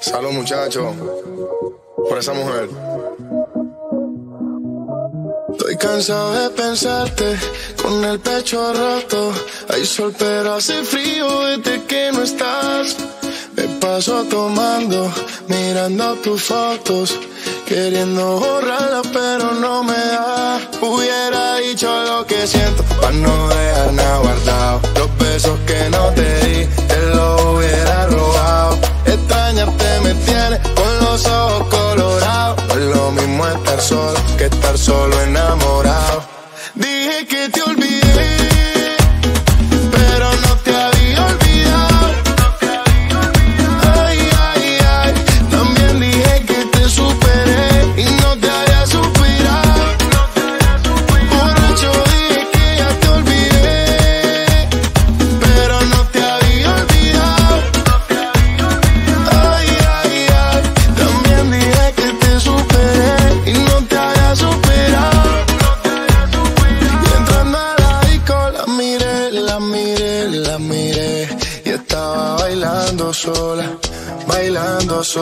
Salud, muchachos, por esa mujer. Estoy cansado de pensarte con el pecho roto. Hay sol pero hace frío desde que no estás. Me paso tomando, mirando tus fotos, queriendo borrarlas pero no me da. Hubiera dicho lo que siento pa' no dejar nada guardado. Los besos que no te di, te los hubiera robado. Extrañarte me tiene con los ojos colorados. No es lo mismo estar solo que estar solo enamorado. Dije que te olvidé, pero no te había olvidado. Ay, ay, ay. También dije que te superé y no te había superado. Borracho dije que ya te olvidé, pero no te había olvidado. Ay, ay, ay. También dije que te superé y no te había superado. Y entrando a la disco la miré, la miré, la miré. Y estaba bailando sola, bailando sola.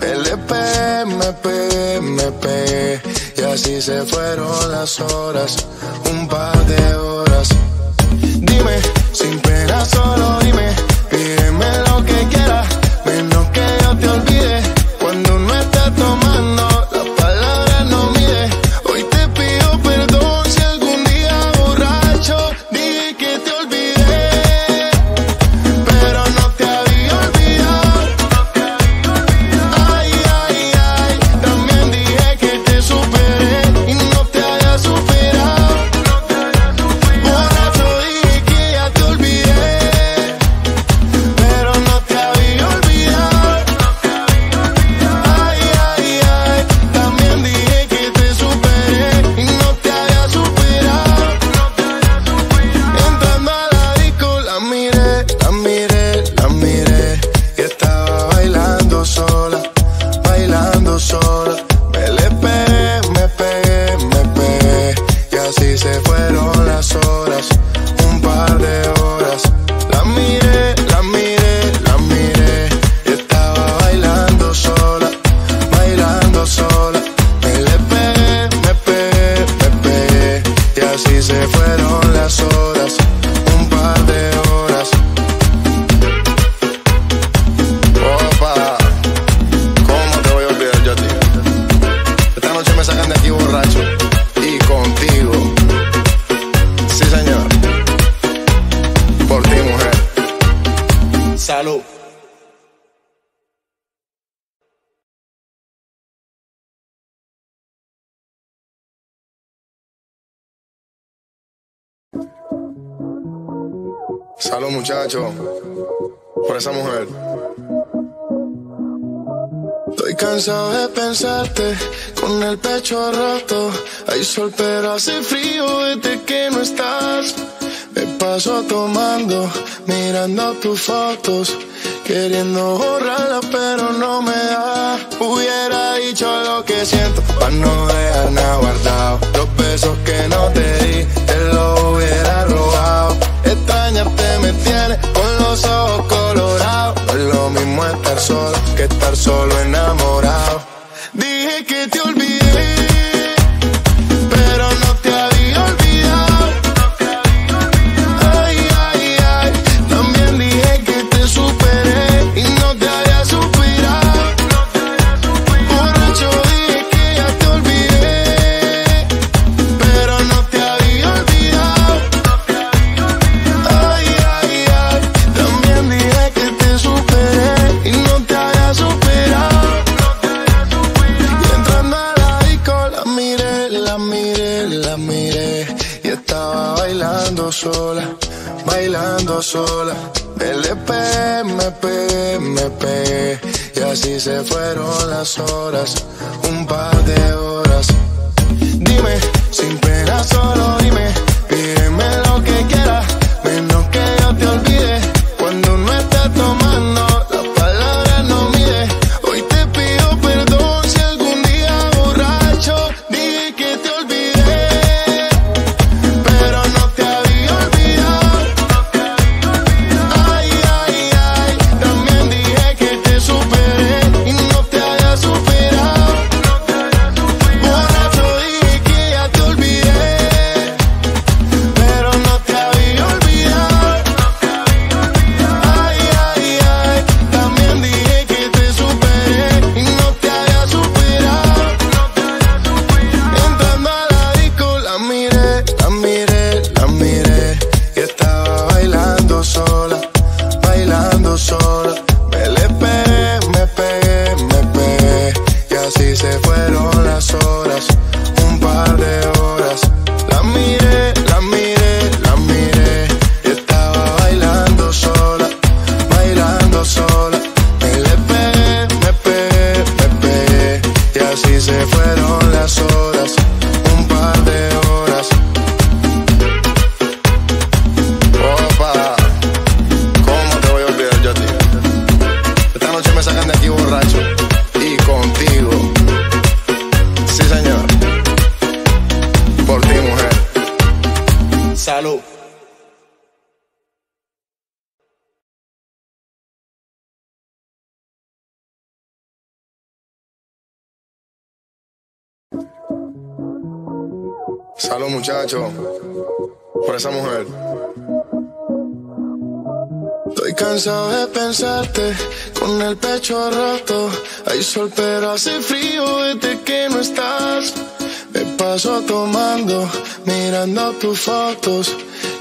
Me pegué, me pegué, me pegué. Y así se fueron las horas, un par de horas. Dime, sin pena, solo dime, pídeme lo que quieras, menos que yo te olvide. Cuando uno está tomando, las palabras no miden. Hoy te pido perdón si algún día borracho dije que te olvidé, pero no te había olvidado. Ay, ay, ay. También dije que te superé y no te había superado. Borracho dije que ya te olvidé, pero no te había olvidado. Ay, ay, ay. También dije que te superé y no te había superado. Entrando a la disco la miré, la miré, la miré. Y estaba bailando sola, bailando sola. Me pegué, me pegué, me pegué. Y así se fueron las horas, un par de horas. La miré, la miré, la miré. Y estaba bailando sola, bailando sola. Me pegué, me pegué, me pegué. Y así se fueron las horas, un par de horas. Opa, ¿cómo te voy a olvidar yo a ti? Esta noche me sacan de aquí borracho y contigo. Sí, señor. Por ti, mujer. Salud. Salud, muchachos, por esa mujer. Estoy cansado de pensarte con el pecho roto. Hay sol pero hace frío desde que no estás. Me paso tomando, mirando tus fotos, queriendo borrarlas pero no me da. Hubiera dicho lo que siento pa' no dejar nada guardado. Los besos que no te di, te los hubiera robado. Extrañarte me tiene con los ojos colorados. No es lo mismo estar solo que estar solo enamorado. Dije que te olvidé, pero no te había olvidado. Ay, ay, ay. También dije que te superé y no te había superado. Borracho dije que ya te olvidé, pero no te había olvidado. Ay, ay, ay. También dije que te superé y no te había superado. Y entrando a la disco la miré, la miré, la miré. Y estaba bailando sola, bailando sola. Me pegué, me pegué, me pegué. Y así se fueron las horas, un par de horas. Dime, sin pena, solo dime, pídeme lo que quieras, menos que yo te olvide. Cuando uno está tomando, las palabras no miden. Hoy te pido perdón si algún día borracho dije que te olvidé, pero no te había olvidado. Ay, ay, ay. También dije que te superé sol. Me le pegué, me pegué, me pegué. Y así se fueron las horas, un par de horas. La miré, la miré, la miré. Y estaba bailando sola, bailando sola. Me le pegué, me pegué, me pegué. Y así se fueron las horas, un par de horas. Salud. Salud, muchacho, por esa mujer. Estoy cansado de pensarte con el pecho roto. Hay sol pero hace frío desde que no estás. Me paso tomando, mirando tus fotos,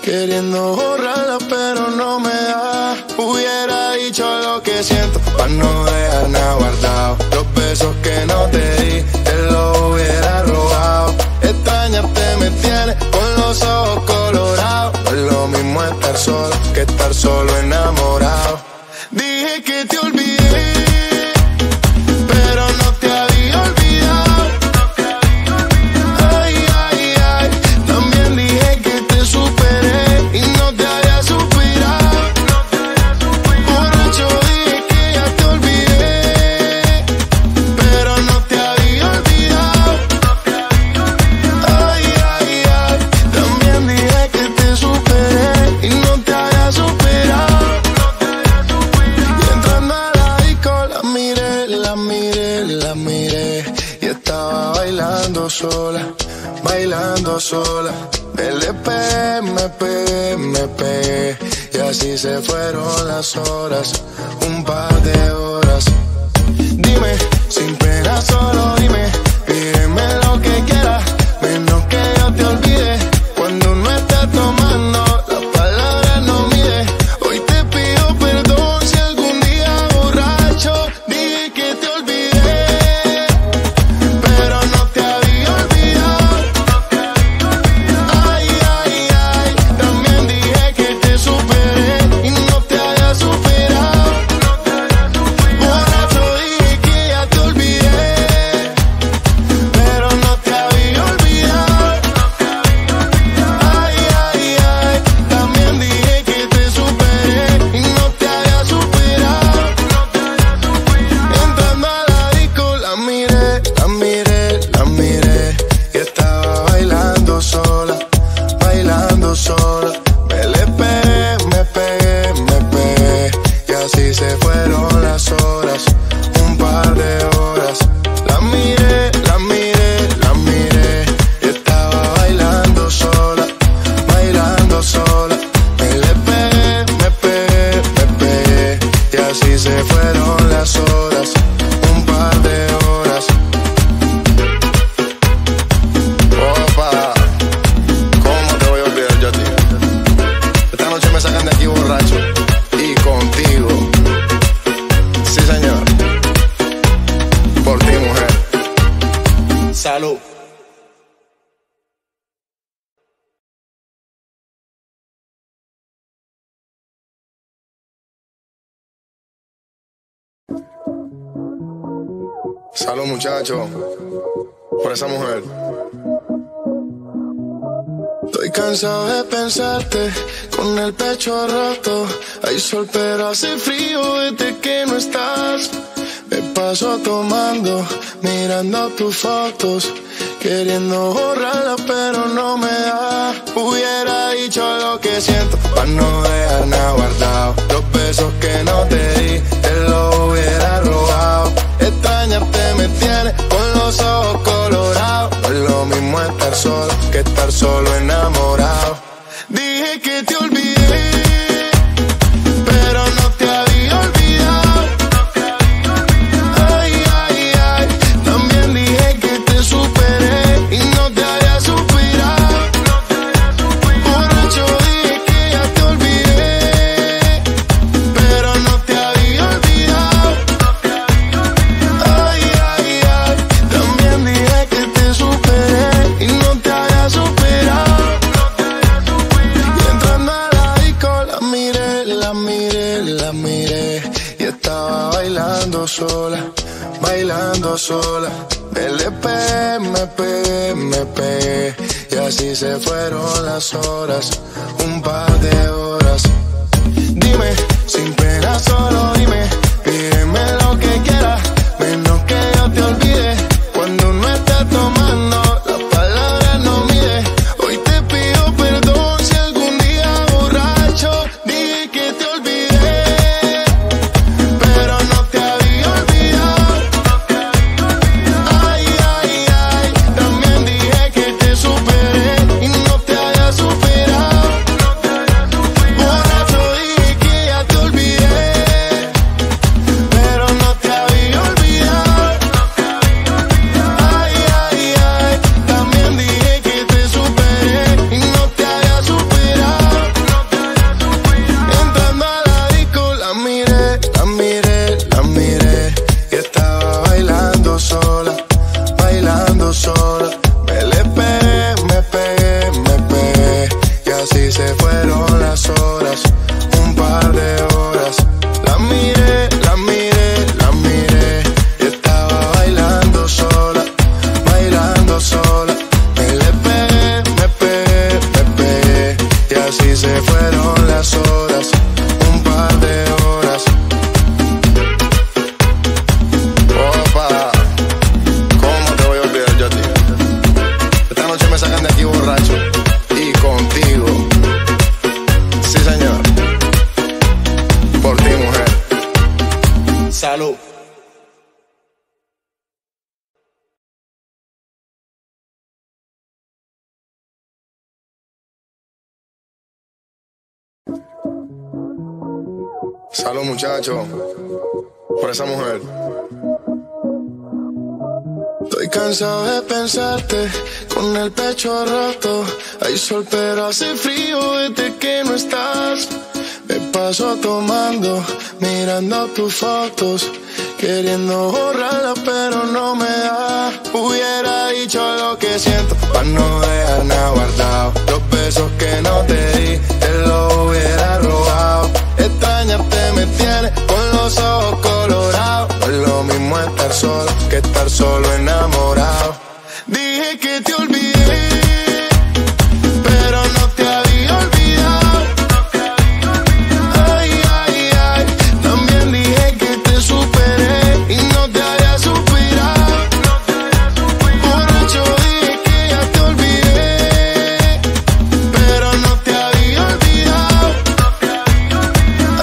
queriendo borrarlas pero no me da. Hubiera dicho lo que siento pa' no dejar nada guardado. Los besos que no te di, te los hubiera robado. Extrañarte me tienes con los ojos colorados. No es lo mismo estar solo que estar solo enamorado. Dije que te olvidé, pero no te había olvidado. Sola, bailando sola, me le pegué, me pegué, me pegué. Y así se fueron las horas, un par de horas. Dime, sin pena solo dime, pídeme lo que quieras, menos que yo te olvide. Cuando uno está tomando, las palabras no mide. Hoy te pido perdón si algún día borracho dije que te olvidé. Salud, muchacho, por esa mujer. Estoy cansado de pensarte con el pecho roto. Hay sol pero hace frío desde que no estás. Me paso tomando, mirando tus fotos, queriendo borrarlas pero no me da. Hubiera dicho lo que siento pa' no dejar nada guardado. Los besos que no te di, te los hubiera robado. Extrañarte me tienes con los ojos colorados. No es lo mismo estar solo que estar solo enamorado. Dije que te olvidé, pero no te había olvidado. Ay, ay, ay, también dije que te superé y no te había superado. Borracho dije que ya te olvidé, pero no te había olvidado. estaba bailando sola, bailando sola. LP, me pegué, me pegué. Y así se fueron las horas, un par de horas. Dime, sin pena, solo dime, pídeme lo que quieras, menos que yo te olvide. Cuando no estás tomando, las palabras no miden. Hoy te pido perdón si algún día borracho dije que te olvidé, pero no te había olvidado. Ay, ay, ay, también dije que te superé y no te había superado. Borracho dije que ya te olvidé, pero no te había olvidado. Ay, ay, ay, también dije que te superé y no te había superado. Entrando a la disco la miré, la miré, la miré. Y estaba bailando sola, bailando sola. Me le pegué, me pegué, me pegué. Y así se fueron las horas, un par de horas. La miré, la miré, la miré. Y estaba bailando sola, bailando sola. Me le pegué, me pegué, me pegué. Y así se fueron las horas, un par de horas. Opa, ¿cómo te voy a olvidar yo a ti? Esta noche me sacan de aquí borracho y contigo. Sí, señor. Por ti, mujer. Salud. Salud, muchacho, por esa mujer. Estoy cansado de pensarte con el pecho roto. Hay sol pero hace frío desde que no estás. Me paso tomando, mirando tus fotos, queriendo borrarla pero no me da. Hubiera dicho lo que siento pa' no dejar nada guardado. Los besos que no te di, te los hubiera robado. Extrañarte me tiene con los ojos colorados. No es lo mismo estar solo que estar solo enamorado. Dije que te olvidé, pero no te había olvidado. Ay, ay, ay, también dije que te superé y no te había superado. Borracho dije que ya te olvidé, pero no te había olvidado.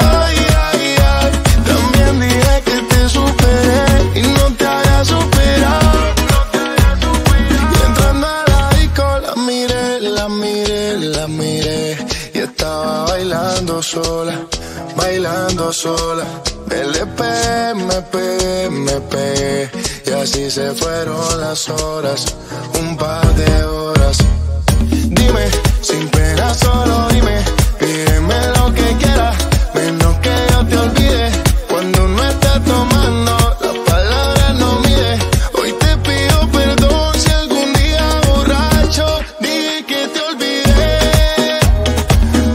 Ay, ay, ay, también dije que te superé y no te había superado. Y entrando a la disco la miré, la miré, la miré. Y estaba bailando sola, bailando sola. Me le pegué, me pegué, me pegué. Y así se fueron las horas, un par de horas. Dime, sin pena, solo dime, pídeme lo que quieras, menos que yo te olvide. Cuando no estás tomando, las palabras no miden. Hoy te pido perdón si algún día borracho dije que te olvidé,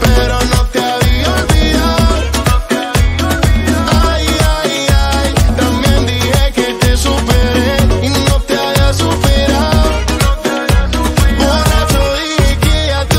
pero no te había olvidado. Ay, ay, ay, también dije que te superé y no te había superado. Borracho dije que ya te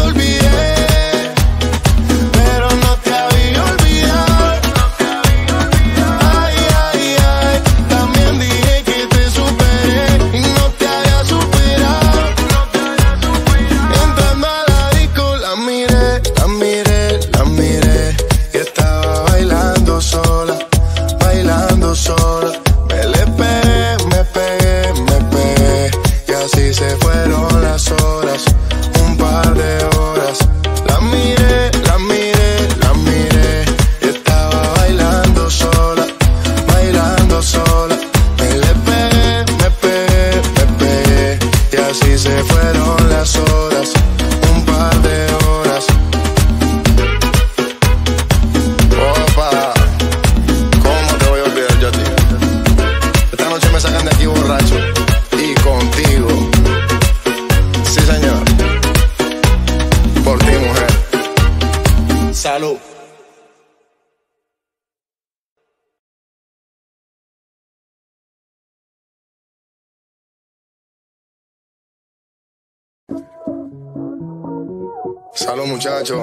Salud, muchachos,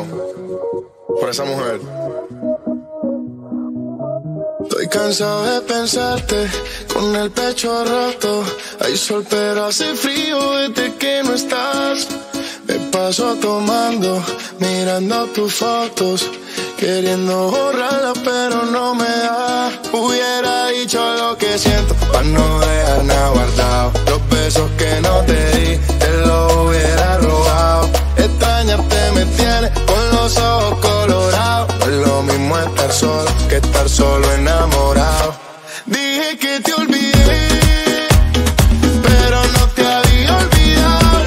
por esa mujer. Estoy cansado de pensarte con el pecho roto. Hay sol pero hace frío desde que no estás. Me paso tomando, mirando tus fotos, queriendo borrarlas pero no me da. Hubiera dicho lo que siento pa' no dejar nada guardado. Los besos que no te di, te los hubiera robado. Extrañarte me tiene con los ojos colorados. No es lo mismo estar solo que estar solo enamorado. Dije que te olvidé, pero no te había olvidado.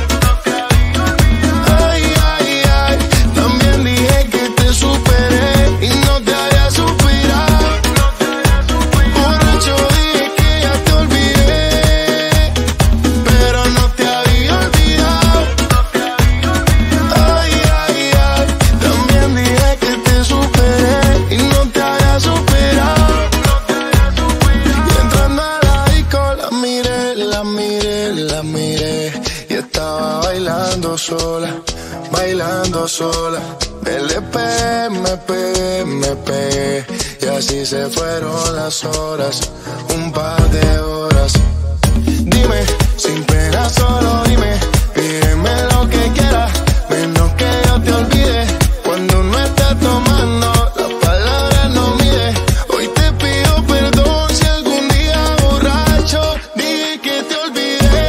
Ay, ay, ay. También dije que te superé y no te había superado. Borracho dije que ya te olvidé, pero no te había olvidado. Ay, ay, ay. También dije que te superé y no te había superado. Y entrando a la disco la miré, la miré, la miré. Y estaba bailando sola, bailando sola. Me le pegué, me pegué, me pegué. Y así se fueron las horas, un par de horas. Dime, sin pena solo dime, pídeme lo que quieras, menos que yo te olvide. Cuando uno está tomando, las palabras no miden. Hoy te pido perdón si algún día borracho dije que te olvidé,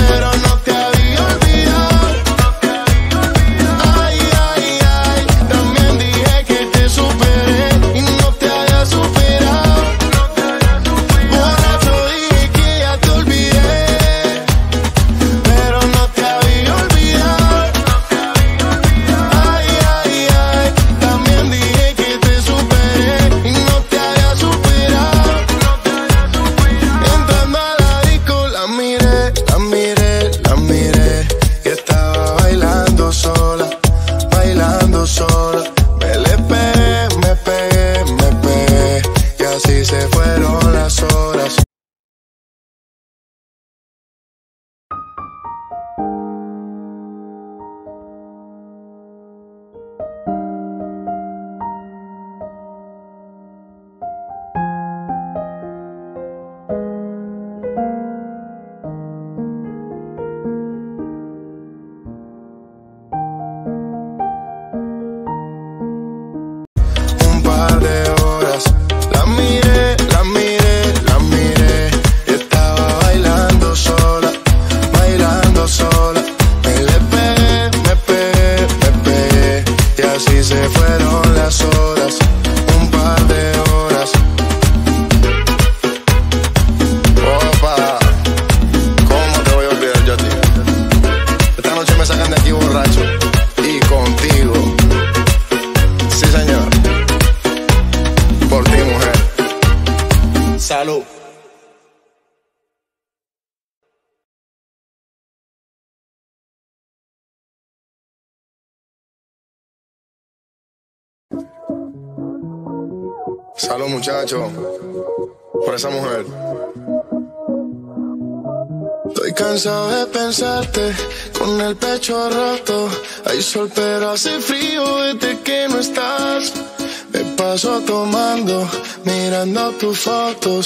pero no te había olvidado. Ay, ay, ay. También dije que te superé y no te había superado. Borracho dije que ya te olvidé, pero no te había olvidado. Ay, ay, ay. También dije que te superé y no te había superado. Entrando a la disco la miré, la miré, la miré. Y estaba bailando sola, bailando sola. Me le pegué, me pegué, me pegué. Y así se fueron las horas. Un par de horas, la miré, la miré, la miré. Y estaba bailando sola, bailando sola. Me le pegué, me pegué, me pegué. Y así se fueron las horas, un par de horas. Opa, ¿cómo te voy a olvidar yo a ti? Esta noche me sacan de aquí borracho y contigo. Sí, señor. Por ti, mujer. Salud. Salud, muchachos, por esa mujer. Estoy cansado de pensarte con el pecho roto. Hay sol pero hace frío desde que no estás. Me paso tomando, mirando tus fotos,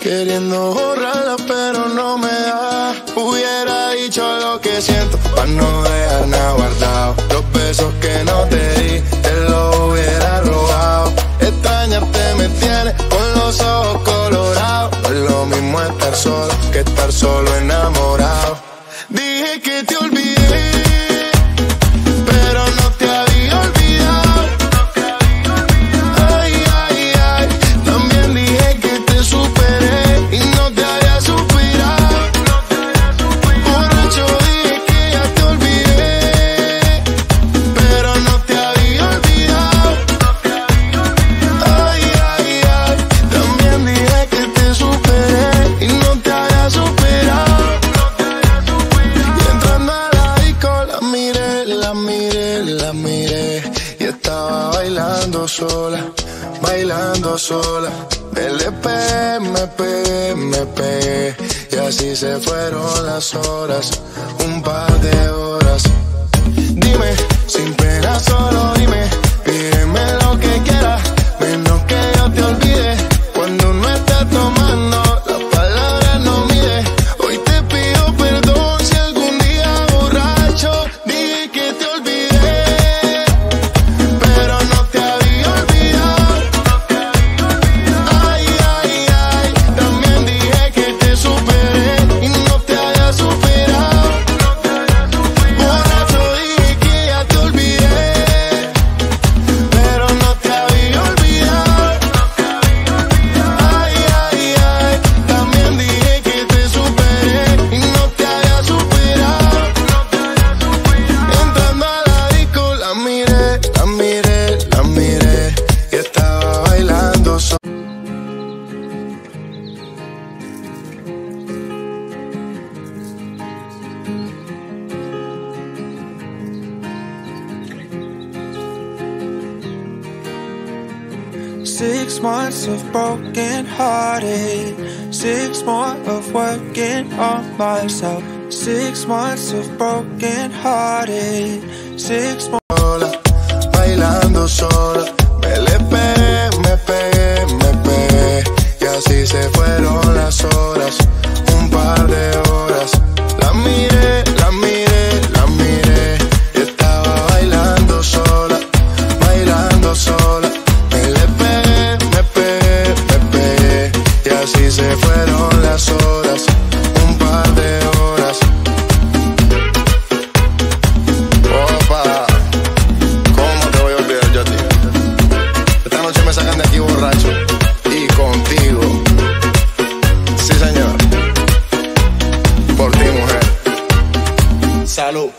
queriendo borrarlas pero no me da. Hubiera dicho lo que siento pa' no dejar nada guardado. Los besos que no te di, te los hubiera robado. Extrañarte me tiene con los ojos colorados. No es lo mismo estar solo que estar solo enamorado. Dije que te olvidé, pero no te había olvidado. Ay, ay, ay. También dije que te superé y no te había superado. Borracho dije que ya te olvidé, pero no te había olvidado. Ay, ay, ay. También dije que te superé y no te había superado. Y entrando a la disco la miré, la miré, la miré. Y estaba bailando sola, bailando sola. Me le pegué, me pegué, me pegué. Y así se fueron las horas, un par de horas. dime, sin pena solo dime, pídeme lo que quieras, menos que yo te olvide. Cuando no estás tomando, las palabras no miden. Hoy te pido perdón si algún día borracho dije que te olvidé, pero no te había olvidado. Ay, ay, ay, también dije que te superé y no te había superado. Of broken hearted, 6 more of working on myself, 6 months of broken hearted, 6 more. Sola, bailando sola, me le pegué, me pegué, me pegué, y así se fueron las horas, un par de horas. La miré, la miré, la miré, y estaba bailando sola, bailando sola. Así se fueron las horas, un par de horas. Opa, ¿cómo te voy a olvidar yo a ti? Esta noche me sacan de aquí borracho y contigo. Sí, señor. Por ti, mujer. Salud.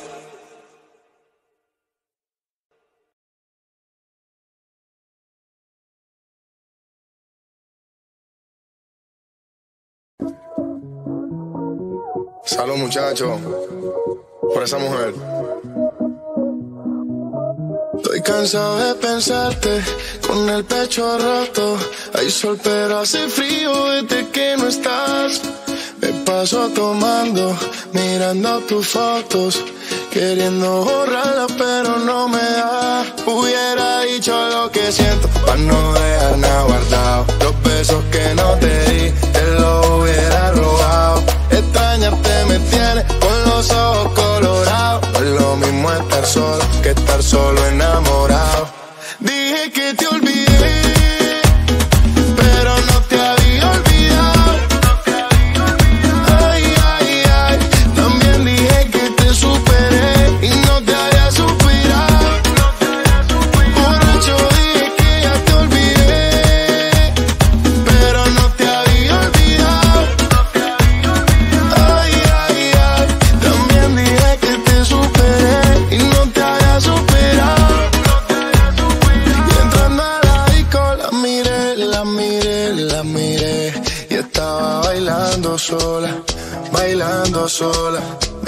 Salud, muchacho, por esa mujer. Estoy cansado de pensarte con el pecho roto. Hay sol pero hace frío desde que no estás. Me paso tomando, mirando tus fotos, queriendo borrarla pero no me da. Hubiera dicho lo que siento pa' no dejar nada guardado. Los besos que no te di, te los hubiera robado. Extrañarte me tiene con los ojos colorados. No es lo mismo estar solo que estar solo enamorado. Dije que te olvidé, pero no te había olvidado. Ay, ay, ay, también dije que te superé y no te había superado. Borracho dije que ya te olvidé, pero no te había olvidado. Ay, ay, ay, también dije que te superé y no te había superado. Y entrando a la disco la miré, la miré, la miré, y estaba bailando sola, bailando sola.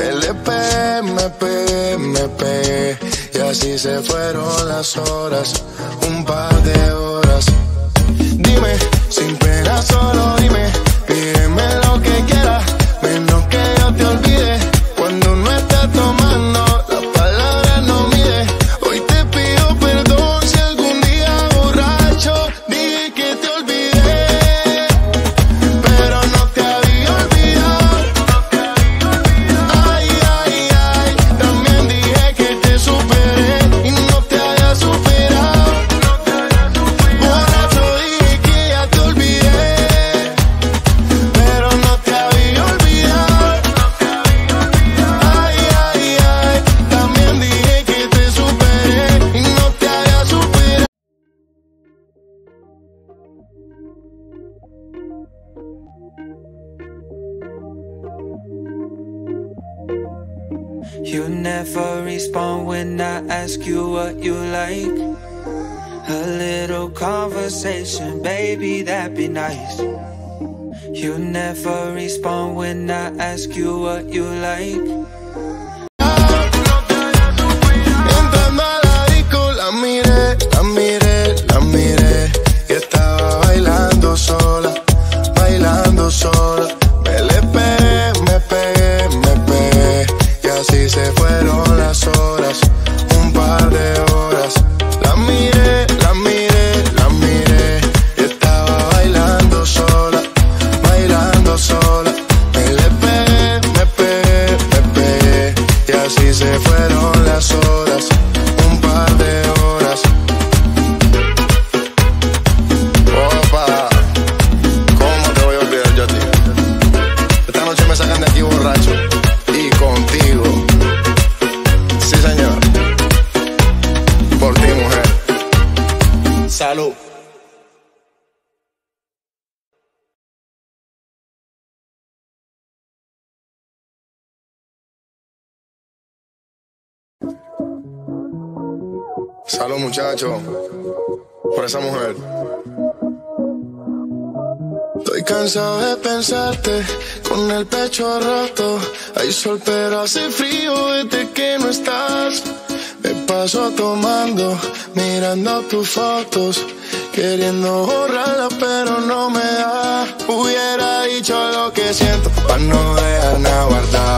Me le pegué, me pegué, me pegué, y así se fueron las horas, un par de horas. Dime, sin pena solo dime, pídeme lo que quieras, menos que yo te olvide. Cuando no estás tomando, las palabras no miden. Hoy te pido perdón si algún día borracho dije que te olvidé, pero no te había olvidado. Ay, ay, ay, también dije que te superé y no te había superado. Borracho dije que ya te olvidé, pero no te había olvidado. Ay, ay, ay, también dije que te superé y no te había superado. You never respond when I ask you what you like. A little conversation, baby, that'd be nice. You never respond when I ask you what you like. Entrando a la disco la miré, la miré, la miré, y estaba bailando sola, bailando sola. Me le pegué, me pegué, me pegué, y así se fueron las horas. Salud, muchachos, por esa mujer. Estoy cansado de pensarte con el pecho roto. Hay sol pero hace frío desde que no estás. Me paso tomando, mirando tus fotos, queriendo borrarlas pero no me da. Hubiera dicho lo que siento pa' no dejar nada guardado.